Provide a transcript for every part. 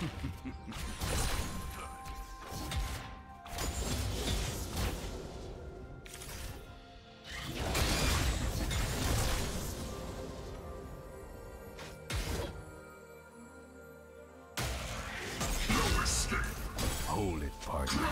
No escape. Hold it, partner.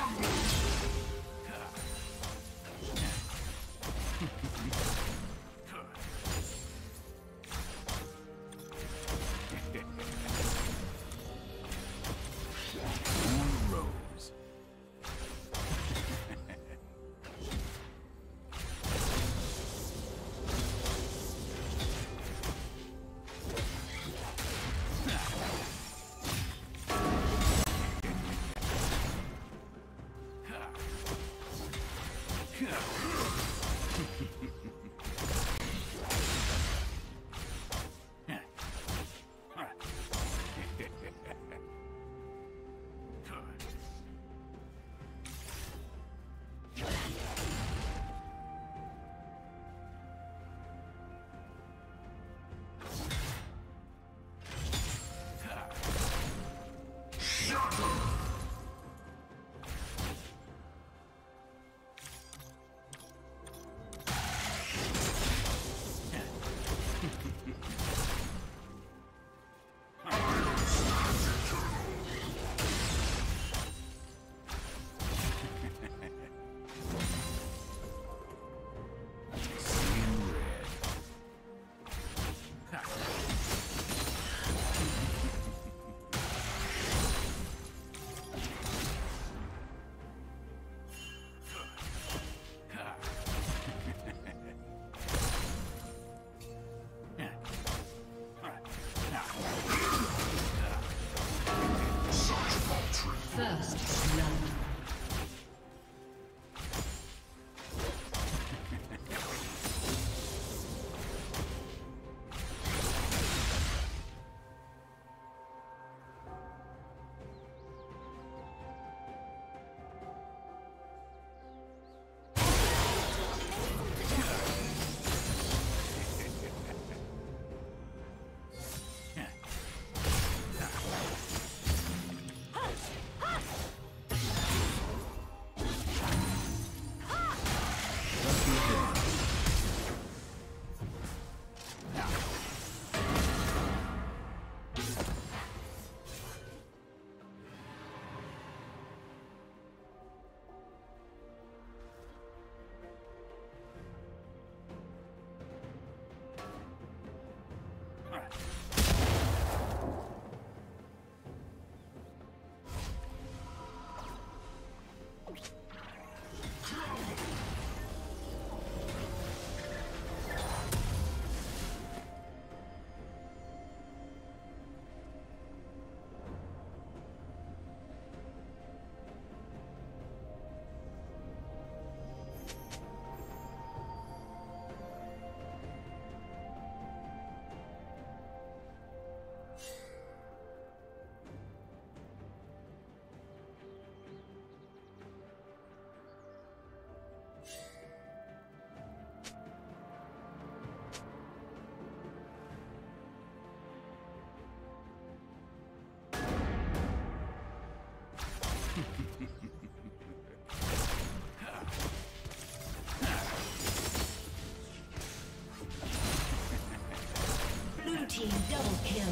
Team double kill.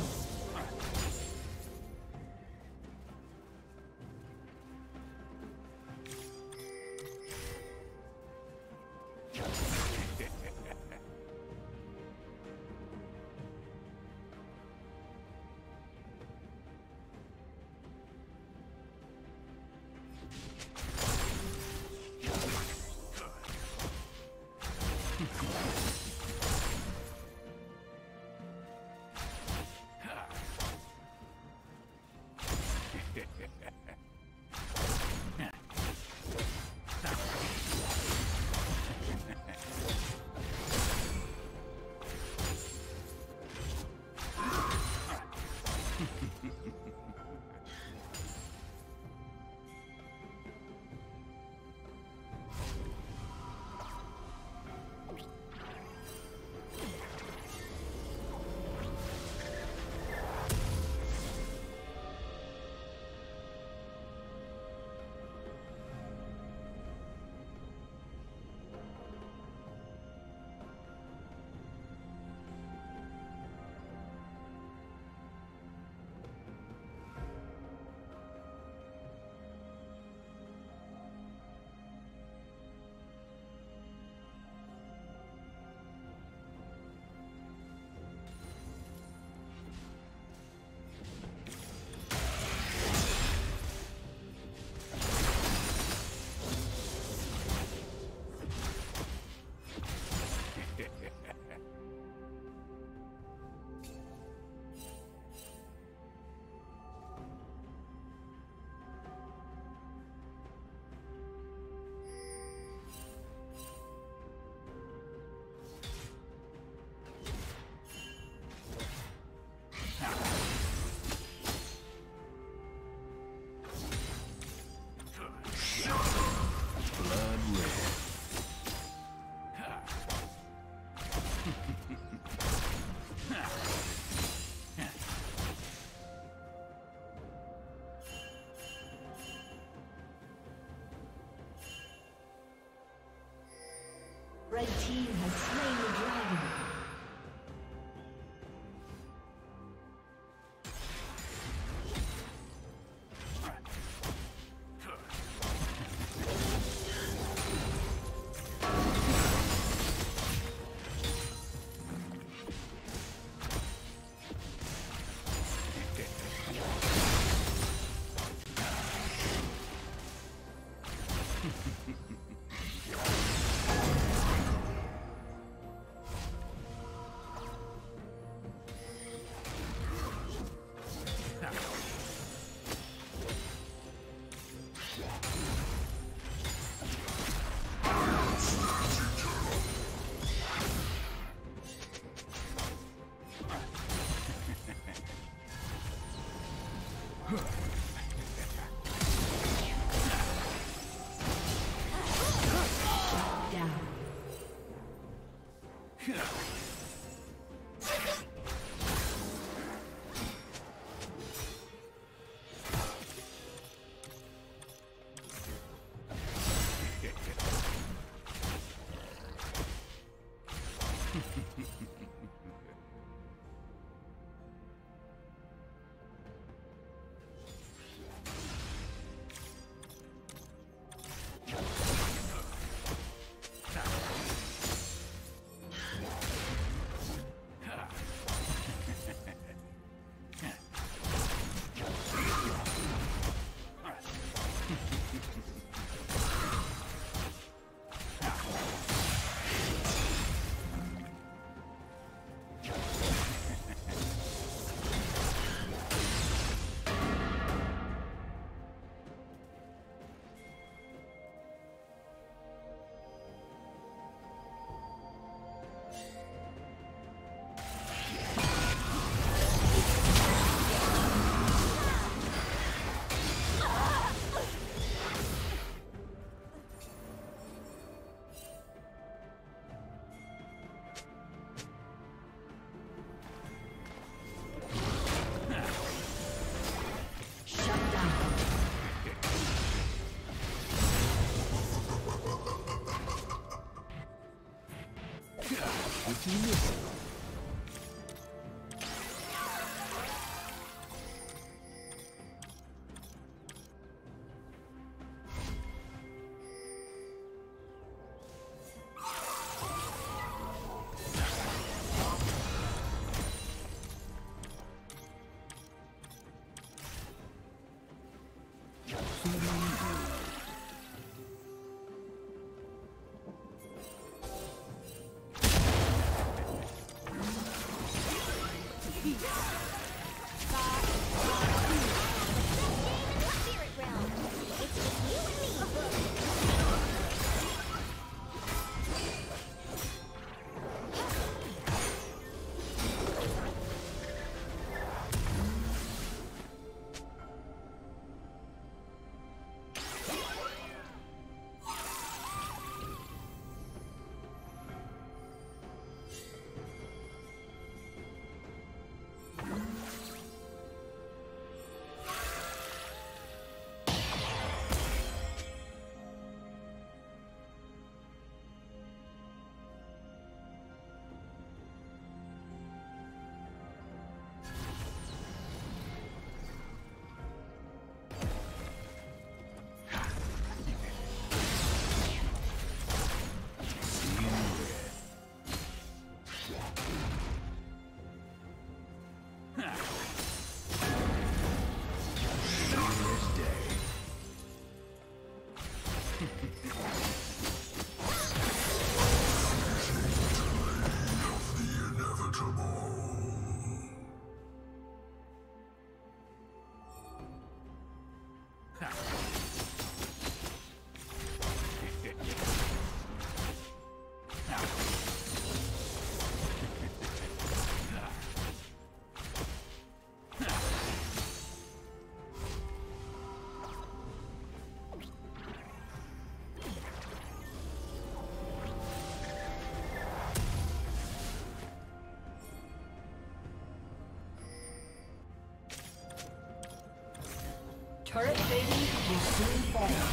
Current baby will soon fall.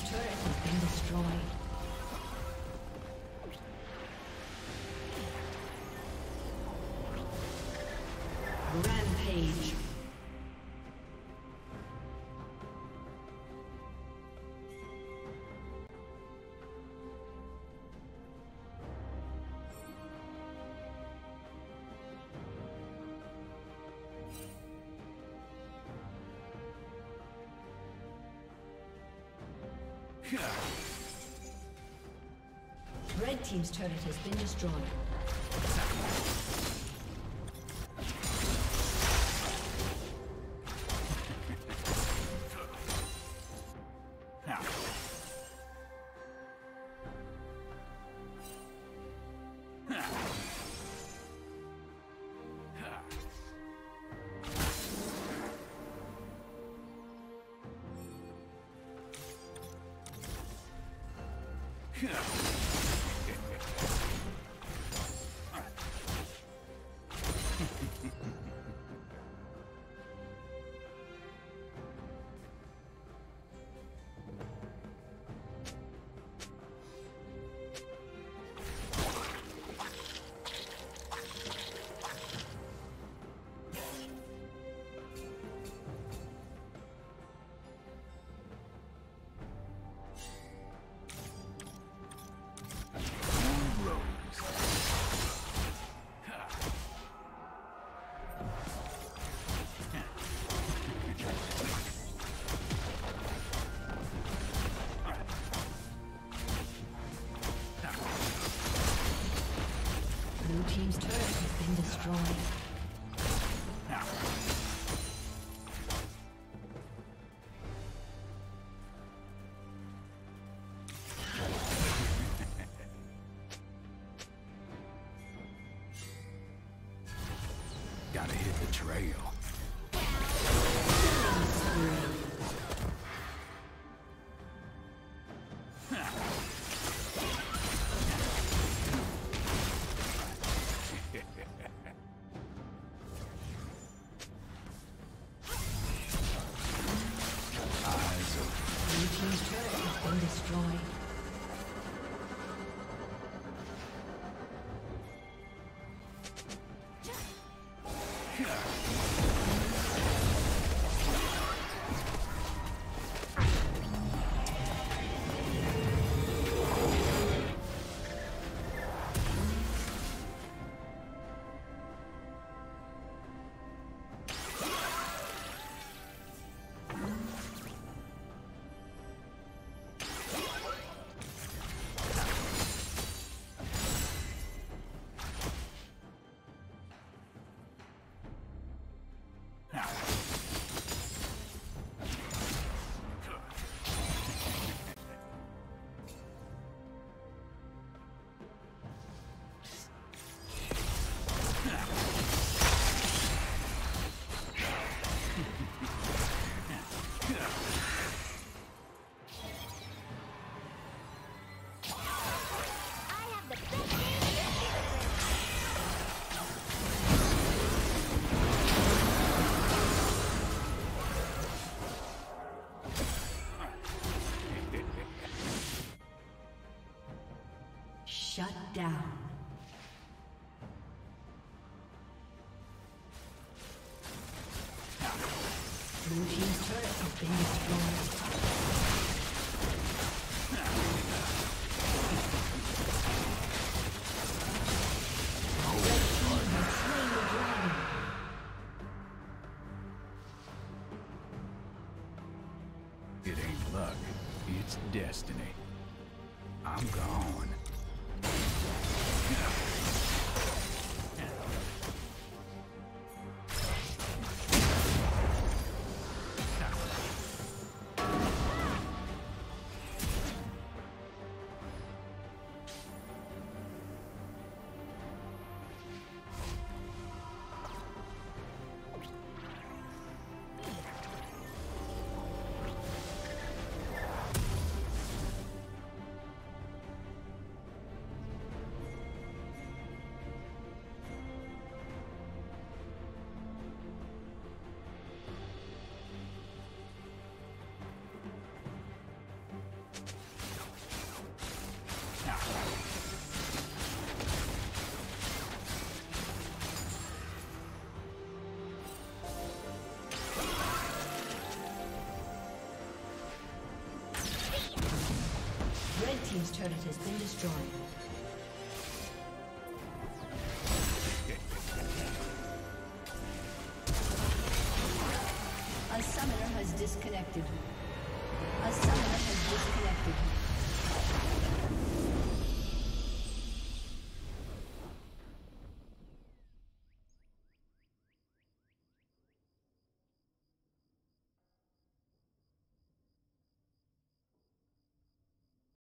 team's turret has been destroyed. Rampage. Red team's turret has been destroyed. Team's turret has been destroyed. Shut down. Blue team's turret has been destroyed. Red team has slain the dragon. It ain't luck, it's destiny. I'm gone. Red team's turret has been destroyed. A summoner has disconnected.